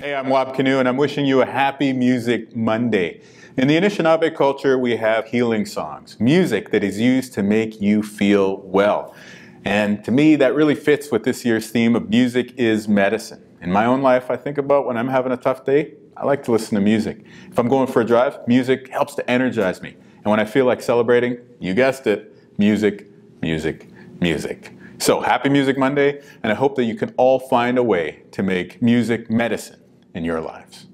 Hey, I'm Wab Kinew, and I'm wishing you a happy Music Monday. In the Anishinaabe culture, we have healing songs, music that is used to make you feel well. And to me, that really fits with this year's theme of music is medicine. In my own life, I think about when I'm having a tough day, I like to listen to music. If I'm going for a drive, music helps to energize me. And when I feel like celebrating, you guessed it, music, music, music. So happy Music Monday, and I hope that you can all find a way to make music medicine in your lives.